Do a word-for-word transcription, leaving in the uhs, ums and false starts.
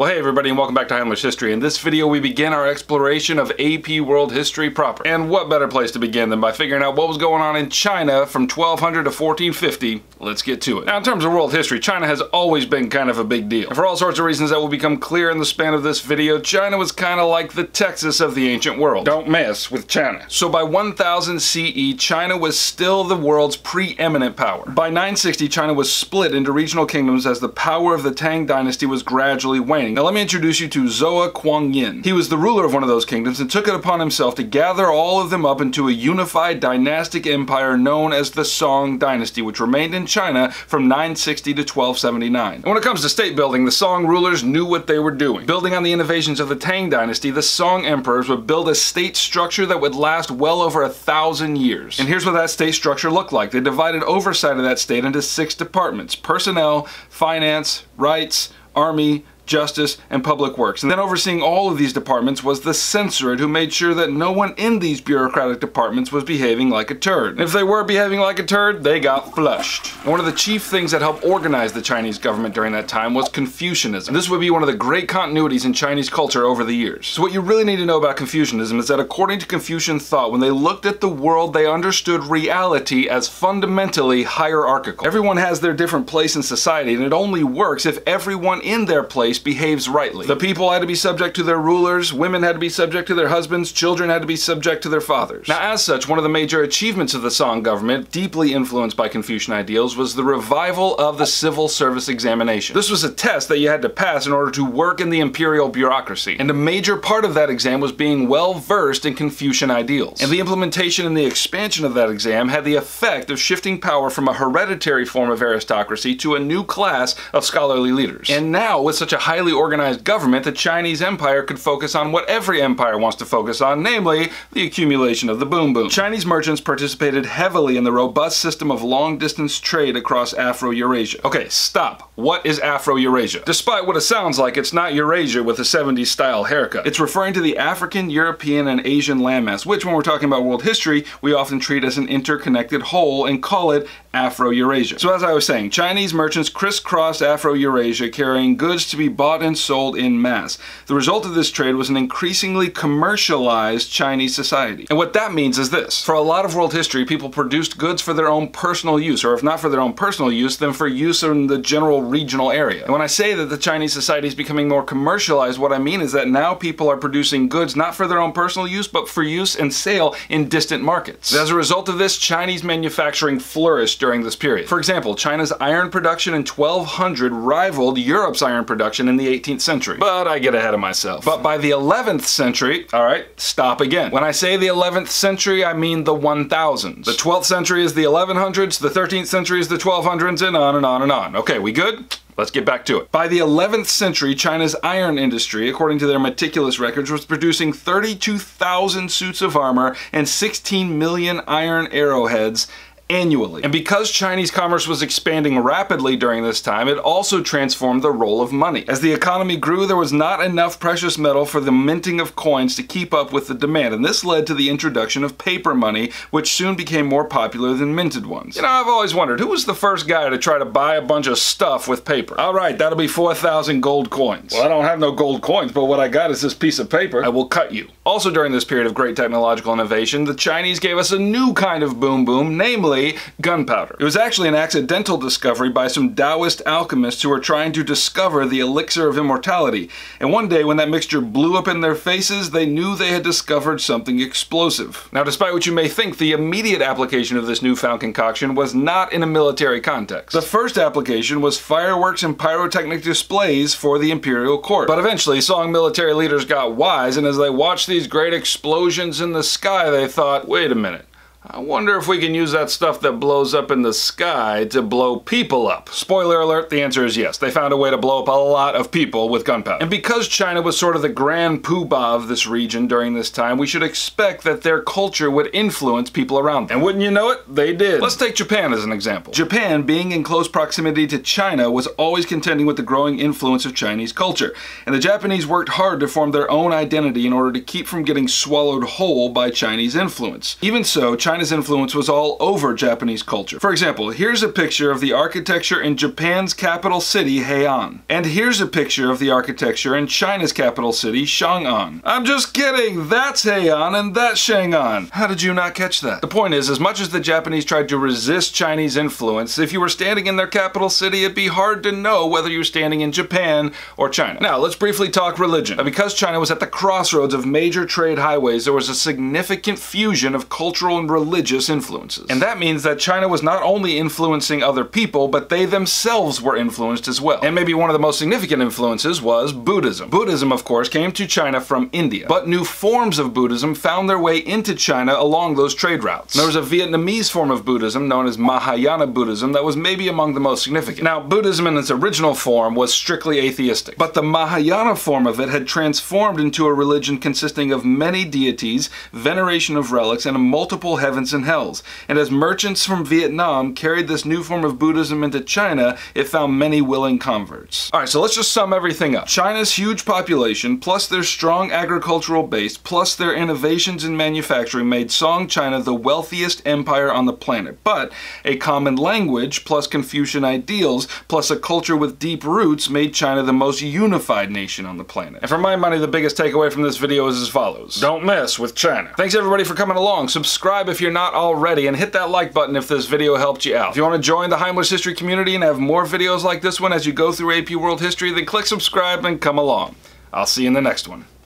Well, hey everybody, and welcome back to Heimler's History. In this video we begin our exploration of A P World History proper. And what better place to begin than by figuring out what was going on in China from twelve hundred to fourteen fifty. Let's get to it. Now, in terms of world history, China has always been kind of a big deal. And for all sorts of reasons that will become clear in the span of this video, China was kind of like the Texas of the ancient world. Don't mess with China. So by one thousand C E, China was still the world's preeminent power. By nine sixty, China was split into regional kingdoms as the power of the Tang Dynasty was gradually waning. Now let me introduce you to Zhao Kuangyin. He was the ruler of one of those kingdoms and took it upon himself to gather all of them up into a unified dynastic empire known as the Song Dynasty, which remained in China from nine sixty to twelve seventy-nine. And when it comes to state building, the Song rulers knew what they were doing. Building on the innovations of the Tang Dynasty, the Song emperors would build a state structure that would last well over a thousand years. And here's what that state structure looked like. They divided oversight of that state into six departments: personnel, finance, rights, army, justice, and public works. And then overseeing all of these departments was the censorate, who made sure that no one in these bureaucratic departments was behaving like a turd. And if they were behaving like a turd, they got flushed. And one of the chief things that helped organize the Chinese government during that time was Confucianism. This would be one of the great continuities in Chinese culture over the years. So what you really need to know about Confucianism is that according to Confucian thought, when they looked at the world, they understood reality as fundamentally hierarchical. Everyone has their different place in society, and it only works if everyone in their place behaves rightly. The people had to be subject to their rulers, women had to be subject to their husbands, children had to be subject to their fathers. Now, as such, one of the major achievements of the Song government, deeply influenced by Confucian ideals, was the revival of the civil service examination. This was a test that you had to pass in order to work in the imperial bureaucracy, and a major part of that exam was being well versed in Confucian ideals. And the implementation and the expansion of that exam had the effect of shifting power from a hereditary form of aristocracy to a new class of scholarly leaders. And now, with such a highly organized government, the Chinese empire could focus on what every empire wants to focus on, namely the accumulation of the boom boom. Chinese merchants participated heavily in the robust system of long-distance trade across Afro-Eurasia. Okay, stop. What is Afro-Eurasia? Despite what it sounds like, it's not Eurasia with a seventies-style haircut. It's referring to the African, European, and Asian landmass, which, when we're talking about world history, we often treat as an interconnected whole and call it Afro-Eurasia. So as I was saying, Chinese merchants crisscrossed Afro-Eurasia carrying goods to be bought and sold in mass. The result of this trade was an increasingly commercialized Chinese society. And what that means is this. For a lot of world history, people produced goods for their own personal use, or if not for their own personal use, then for use in the general regional area. And when I say that the Chinese society is becoming more commercialized, what I mean is that now people are producing goods not for their own personal use, but for use and sale in distant markets. As a result of this, Chinese manufacturing flourished during this period. For example, China's iron production in twelve hundred rivaled Europe's iron production in the eighteenth century. But I get ahead of myself. But by the eleventh century, all right, stop again. When I say the eleventh century, I mean the one thousands. The twelfth century is the eleven hundreds, the thirteenth century is the twelve hundreds, and on and on and on. Okay, we good? Let's get back to it. By the eleventh century, China's iron industry, according to their meticulous records, was producing thirty-two thousand suits of armor and sixteen million iron arrowheads annually. And because Chinese commerce was expanding rapidly during this time, it also transformed the role of money. As the economy grew, there was not enough precious metal for the minting of coins to keep up with the demand, and this led to the introduction of paper money, which soon became more popular than minted ones. You know, I've always wondered, who was the first guy to try to buy a bunch of stuff with paper? All right, that'll be four thousand gold coins. Well, I don't have no gold coins, but what I got is this piece of paper. I will cut you. Also during this period of great technological innovation, the Chinese gave us a new kind of boom boom, namely gunpowder. It was actually an accidental discovery by some Taoist alchemists who were trying to discover the elixir of immortality. And one day when that mixture blew up in their faces, they knew they had discovered something explosive. Now, despite what you may think, the immediate application of this newfound concoction was not in a military context. The first application was fireworks and pyrotechnic displays for the imperial court. But eventually, Song military leaders got wise, and as they watched these great explosions in the sky, they thought, wait a minute. I wonder if we can use that stuff that blows up in the sky to blow people up. Spoiler alert, the answer is yes. They found a way to blow up a lot of people with gunpowder. And because China was sort of the grand poobah of this region during this time, we should expect that their culture would influence people around them. And wouldn't you know it, they did. Let's take Japan as an example. Japan, being in close proximity to China, was always contending with the growing influence of Chinese culture. And the Japanese worked hard to form their own identity in order to keep from getting swallowed whole by Chinese influence. Even so, China China's influence was all over Japanese culture. For example, here's a picture of the architecture in Japan's capital city, Heian. And here's a picture of the architecture in China's capital city, Chang'an. I'm just kidding! That's Heian and that's Chang'an! How did you not catch that? The point is, as much as the Japanese tried to resist Chinese influence, if you were standing in their capital city, it'd be hard to know whether you were standing in Japan or China. Now, let's briefly talk religion. Now, because China was at the crossroads of major trade highways, there was a significant fusion of cultural and religious influences. And that means that China was not only influencing other people, but they themselves were influenced as well. And maybe one of the most significant influences was Buddhism. Buddhism, of course, came to China from India, but new forms of Buddhism found their way into China along those trade routes. There was a Vietnamese form of Buddhism known as Mahayana Buddhism that was maybe among the most significant. Now, Buddhism in its original form was strictly atheistic, but the Mahayana form of it had transformed into a religion consisting of many deities, veneration of relics, and multiple heavens and hells. And as merchants from Vietnam carried this new form of Buddhism into China, it found many willing converts. Alright, so let's just sum everything up. China's huge population, plus their strong agricultural base, plus their innovations in manufacturing made Song China the wealthiest empire on the planet. But a common language, plus Confucian ideals, plus a culture with deep roots made China the most unified nation on the planet. And for my money, the biggest takeaway from this video is as follows. Don't mess with China. Thanks everybody for coming along. Subscribe if you're not already, and hit that like button if this video helped you out. If you want to join the Heimler's History community and have more videos like this one as you go through A P World History, then click subscribe and come along. I'll see you in the next one.